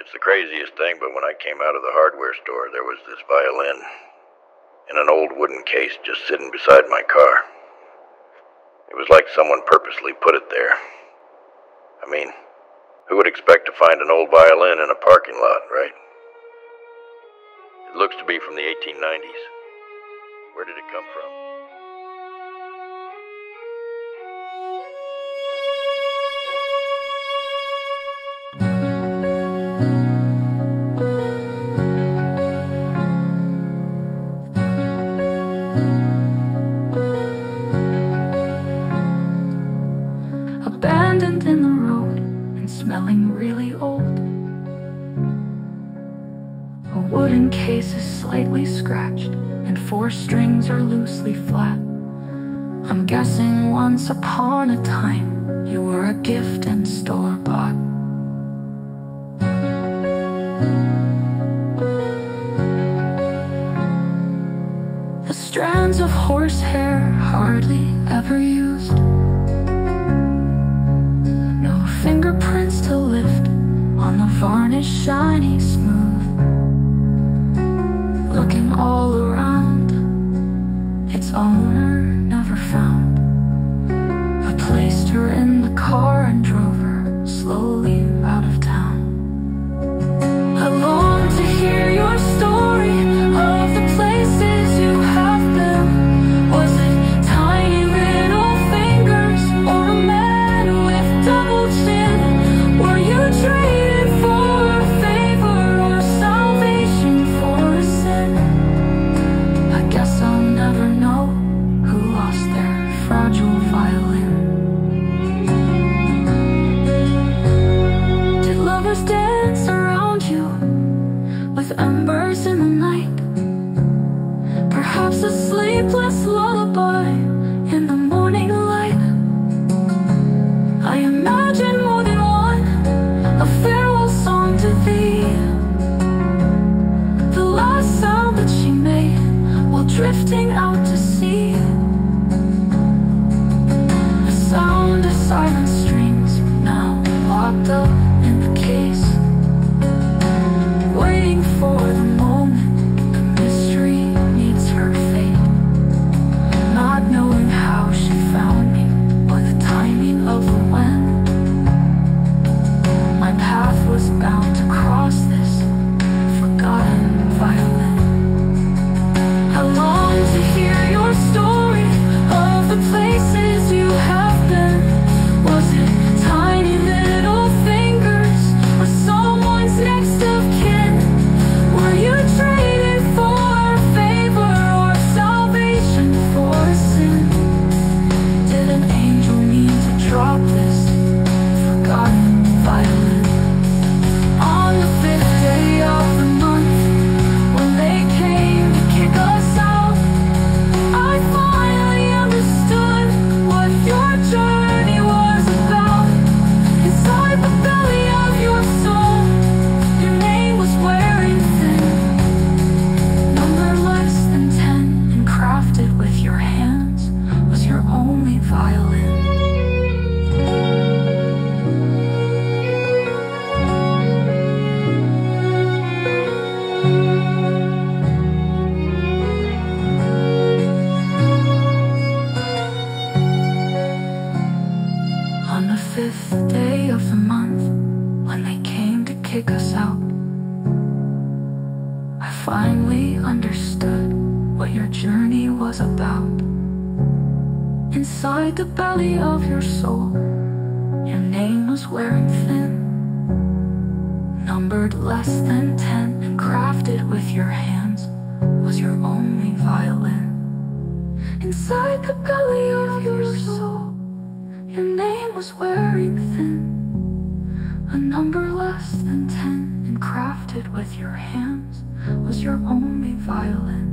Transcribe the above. It's the craziest thing, but when I came out of the hardware store, there was this violin in an old wooden case just sitting beside my car. It was like someone purposely put it there. I mean, who would expect to find an old violin in a parking lot, right? It looks to be from the 1890s. Where did it come from? Abandoned in the road and smelling really old. A wooden case is slightly scratched and four strings are loosely flat. I'm guessing once upon a time you were a gift and store-bought. The strands of horsehair hardly ever used. Fingerprints to lift on the varnish, shiny smooth. Looking all around, its owner never found. I placed her in the car and drove her slowly out of town. I long to hear your story of the places you have been. Was it embers in the night? Perhaps a sleepless lullaby in the morning light. I imagine more than one, a farewell song to thee. The last sound that she made while drifting out to sea. The sound of silent strings now locked up in the case. Waiting for the moment, the mystery meets her fate. Not knowing how she found me, or the timing of the when. My path was bound to cross this forgotten violin. I long to hear your story of the places you have been. Was it tiny little fingers, or someone's next to? Inside the belly of your soul, your name was wearing thin. Numbered less than 10 and crafted with your hands was your only violin. Inside the belly of your soul, your name was wearing thin. A number less than 10 and crafted with your hands was your only violin.